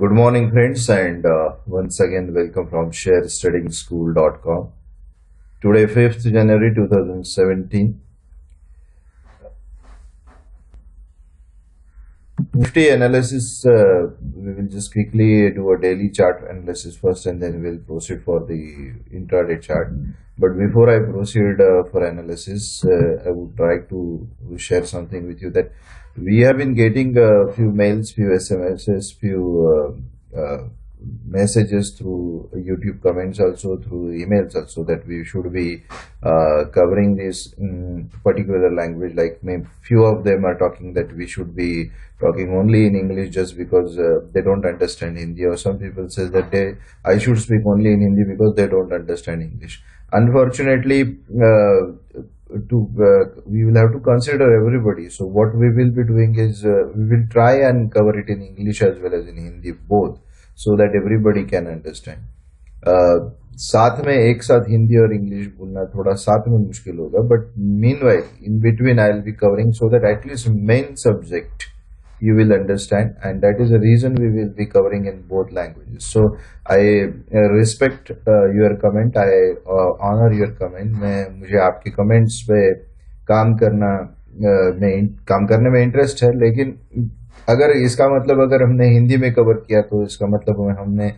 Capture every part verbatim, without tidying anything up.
Good morning friends, and uh, once again welcome from share studying school dot com. Today fifth January two thousand seventeen, Nifty analysis. Uh, we will just quickly do a daily chart analysis first, and then we'll proceed for the intraday chart. But before I proceed uh, for analysis, uh, I would try to share something with you that we have been getting a uh, few mails, few S M Ses, few uh, uh, messages through YouTube comments, also through emails, also that we should be uh, covering this um, particular language. Like maybe few of them are talking that we should be talking only in English just because uh, they don't understand Hindi, or some people say that they I should speak only in Hindi because they don't understand English. Unfortunately, uh, to uh, we will have to consider everybody. So what we will be doing is uh, we will try and cover it in English as well as in Hindi, both, so that everybody can understand. Uh, साथ में एक साथ हिंदी और English बोलना थोड़ा साथ में मुश्किल होगा, but meanwhile, in between, I'll be covering so that at least main subject you will understand, and that is the reason we will be covering in both languages. So I uh, respect uh, your comment, I uh, honor your comment. मैं मुझे आपके comments पे काम करना uh, में काम करने में interest है, लेकिन अगर इसका मतलब अगर हमने हिंदी में कवर किया तो इसका मतलब हमने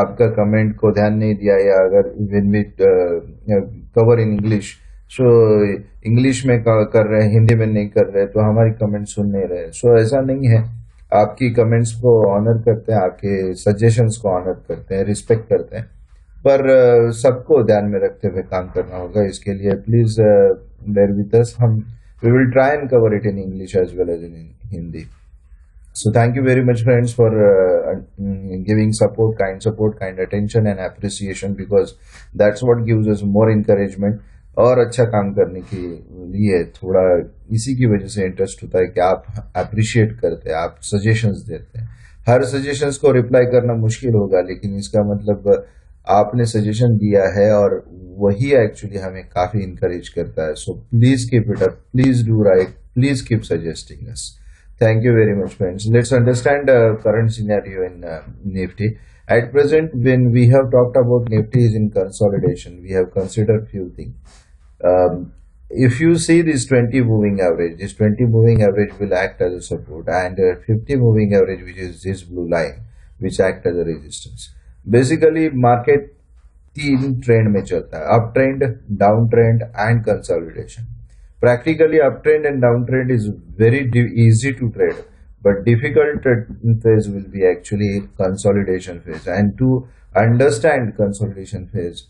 आपका कमेंट को ध्यान नहीं दिया, या अगर when we cover in English, so English में कर रहे हैं हिंदी में नहीं कर रहे, तो हमारी कमेंट सुन नहीं रहे. सो so, ऐसा नहीं है. आपकी कमेंट्स को ऑनर करते हैं, आपके सजेशंस को ऑनर करते हैं, रिस्पेक्ट करते हैं, पर uh, सबको ध्यान में रखते हुए काम करना होगा. इसके लिए प्लीज बेयर विद अस. हम we will try and cover it in English as well as in Hindi. So thank you very much friends for uh, giving support, kind support, kind attention and appreciation, because that's what gives us more encouragement. और अच्छा काम करने के लिए थोड़ा इसी की वजह से इंटरेस्ट होता है कि आप appreciate करते हैं, आप suggestions देते हैं. हर suggestions को reply करना मुश्किल होगा, लेकिन इसका मतलब आपने suggestion दिया है और वही actually हमें काफी encourage करता है. So please keep it up, please do write, please keep suggesting us. Thank you very much friends. Let's understand uh, current scenario in uh, Nifty. At present, when we have talked about Nifty is in consolidation, we have considered few things. Um, if you see this twenty moving average, this twenty moving average will act as a support, and uh, fifty moving average, which is this blue line, which act as a resistance. Basically, market तीन trend में चलता है: uptrend, downtrend and consolidation. Practically, uptrend and downtrend is very easy to trade, but difficult phase will be actually consolidation phase. And to understand consolidation phase,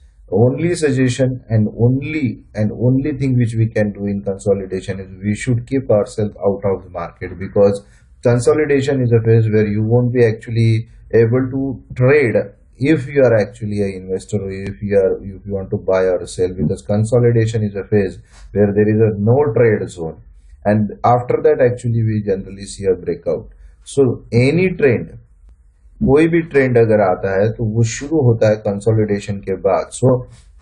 only suggestion and only and only thing which we can do in consolidation is we should keep ourselves out of the market, because consolidation is a phase where you won't be actually able to trade if you are actually an investor, or if you are if you want to buy or sell, because consolidation is a phase where there is a no trade zone, and after that actually we generally see a breakout. So any trend, कोई भी trend अगर आता है तो वो शुरू होता है कंसोलिडेशन के बाद. So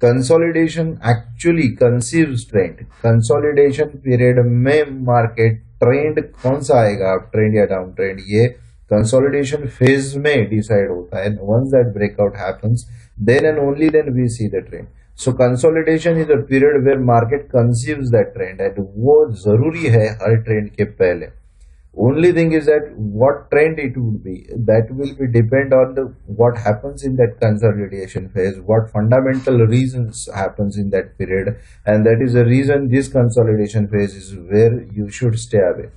consolidation actually conceives trend. Consolidation period में मार्केट ट्रेंड कौन सा आएगा, अप ट्रेंड या डाउन ट्रेंड, ये consolidation phase में decide होता है. Once that breakout happens, then and only then we see the trend. So consolidation is a period where market conceives that trend, and वो जरूरी है हर trend के पहले. Only thing is that what trend it would be, that will be depend on the what happens in that consolidation phase, what fundamental reasons happens in that period, and that is the reason this consolidation phase is where you should stay away.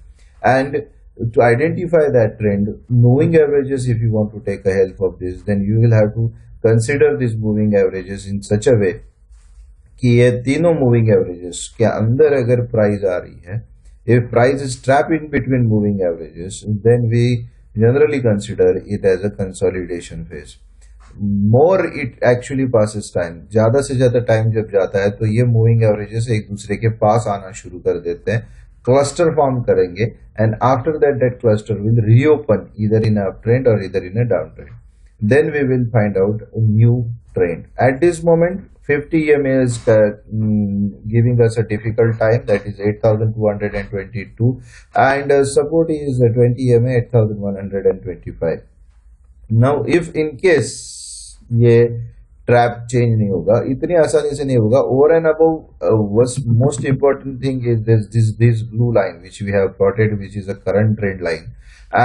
And to identify that trend, moving averages, if you want to take a help of this, then you will have to consider these moving averages in such a way कि ये तीनों moving averages के अंदर अगर price आ रही है, if price is trapped in between moving averages, then we generally consider it as a consolidation phase. More it actually passes time, ज़्यादा से ज़्यादा time जब जाता है तो ये moving averages एक दूसरे के पास आना शुरू कर देते हैं, cluster form करेंगे, and after that that cluster will reopen either in a uptrend or either in a downtrend. Then we will find out a new trend. At this moment, fifty E M A is uh, giving us a difficult time, that is eight thousand two hundred twenty-two, and uh, support is uh, twenty E M A at eight thousand one hundred twenty-five. Now if in case ये trap change नहीं होगा, इतनी आसानी से नहीं होगा. Over and above most important thing is this this this blue line which we have plotted, which is a current trend line,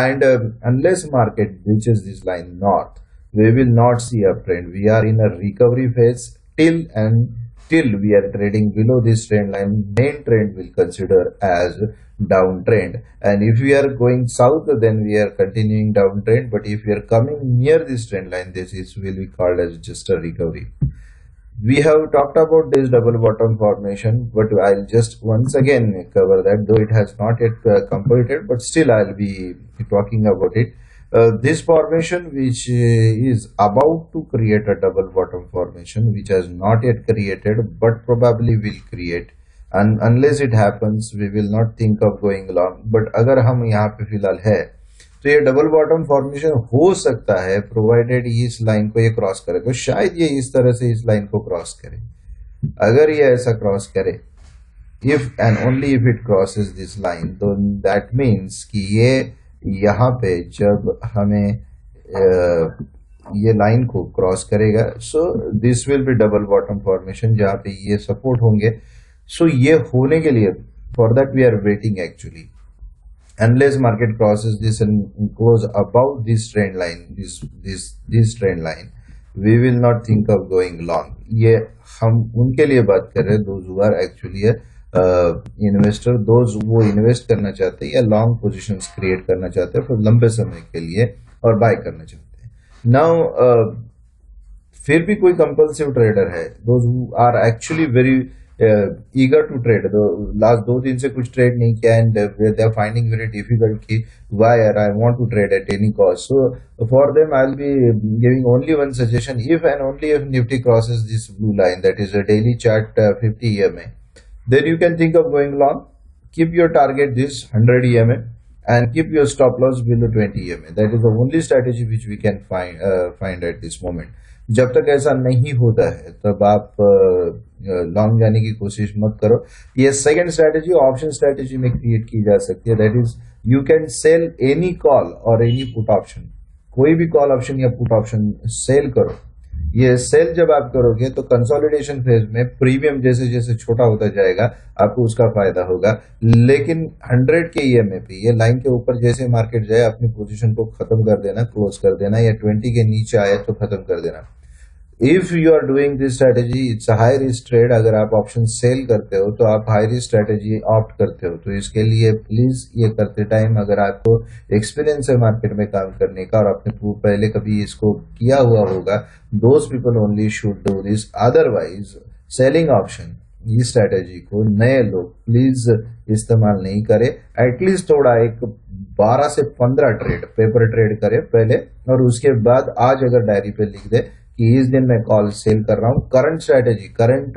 and unless market reaches this line north, we will not see uptrend. We are in a recovery phase till and till we are trading below this trend line. Main trend will consider as downtrend, and if we are going south, then we are continuing downtrend. But if we are coming near this trend line, this is will be called as just a recovery. We have talked about this double bottom formation, but I'll just once again cover that, though it has not yet uh, completed, but still I'll be talking about it. Uh, this formation which is about to create a double bottom formation, which has not yet created but probably will create, and unless it happens we will not think of going long. But अगर हम यहाँ पे फिलहाल है तो ये double bottom formation हो सकता है provided ये इस लाइन को ये क्रॉस करे, तो शायद ये इस तरह से इस लाइन को क्रॉस करे. अगर ये ऐसा क्रॉस करे, if and only if it crosses this line, तो that means कि ये यहाँ पे जब हमें आ, ये लाइन को क्रॉस करेगा, so this will be double bottom formation जहाँ पे ये सपोर्ट होंगे. सो so, ये होने के लिए for that we are waiting actually, unless market crosses this and goes about this trend line, this this this trend line, we will not think of going long. ये हम उनके लिए बात कर रहे हैं those who are actually investor, uh, those वो invest करना चाहते हैं या लॉन्ग पोजीशंस क्रिएट करना चाहते हैं फिर लंबे समय के लिए और बाय करना चाहते हैं. नाउ uh, फिर भी कोई कंपल्सिव ट्रेडर है, those who are actually very eager to trade, last दो दिन से कुछ ट्रेड नहीं किया and they are finding very difficult की why are I want to trade at any cost. So for them I will be giving only one suggestion, if and only if Nifty crosses this blue line, that is a daily chart fifty E M A, then you can think of going long. Keep your target this one hundred E M A and keep your stop loss below twenty E M A. That is the only strategy which we can find uh, find at this moment. जब तक ऐसा नहीं होता है तब आप long uh, जाने की कोशिश मत करो. ये सेकंड स्ट्रेटेजी ऑप्शन स्ट्रेटेजी में क्रिएट की जा सकती है, that is you can sell any call और एनी पुट ऑप्शन. कोई भी कॉल ऑप्शन या पुट ऑप्शन सेल करो. ये सेल जब आप करोगे तो कंसोलिडेशन फेज में प्रीमियम जैसे जैसे छोटा होता जाएगा आपको उसका फायदा होगा, लेकिन हंड्रेड के ईएमए पे ये लाइन के ऊपर जैसे मार्केट जाए अपनी पोजीशन को खत्म कर देना, क्लोज कर देना, या ट्वेंटी के नीचे आए तो खत्म कर देना. If you are doing this strategy, it's high risk trade. अगर आप ऑप्शन सेल करते हो तो आप हाई रिस्क स्ट्रेटेजी ऑप्ट करते हो, तो इसके लिए प्लीज ये करते टाइम अगर आपको एक्सपीरियंस है मार्केट में काम करने का और आपने पहले कभी इसको किया हुआ होगा, those people only should do this. Otherwise selling option इस स्ट्रेटेजी को नए लोग प्लीज इस्तेमाल नहीं करें. एटलीस्ट थोड़ा एक बारह से पंद्रह ट्रेड पेपर ट्रेड करें पहले, और उसके बाद आज अगर डायरी पे लिख दे कि इस दिन मैं कॉल सेल कर रहा हूँ, करंट स्ट्रेटेजी करंट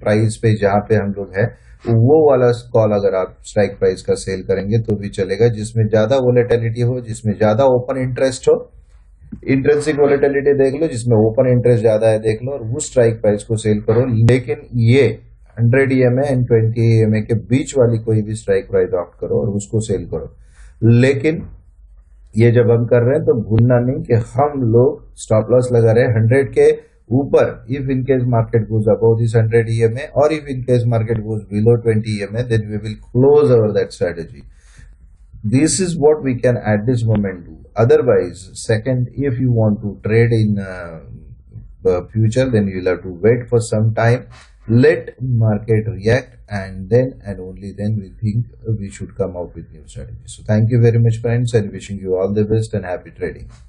प्राइस पे जहाँ पे हम लोग है वो वाला कॉल अगर आप स्ट्राइक प्राइस का सेल करेंगे तो भी चलेगा, जिसमें ज्यादा वोलेटिलिटी हो, जिसमें ज्यादा ओपन इंटरेस्ट हो. इंट्रिंसिक वोलेटिलिटी देख लो, जिसमें ओपन इंटरेस्ट ज्यादा है देख लो, और वो स्ट्राइक प्राइस को सेल करो. लेकिन ये hundred E M A and twenty E M A के बीच वाली कोई भी स्ट्राइक प्राइस ऑप्ट करो और उसको सेल करो. लेकिन ये जब हम कर रहे हैं तो भूलना नहीं कि हम लोग स्टॉप लॉस लगा रहे हैं हंड्रेड के ऊपर. If in case market goes above this hundred E M A और if in case market goes below twenty E M A, then we will close our that strategy. This is what we can at this moment do. Otherwise second, if you want to trade in future, then you will have to wait for some time, let market react, and then and only then we think we should come out with new strategies. So thank you very much friends, and wishing you all the best and happy trading.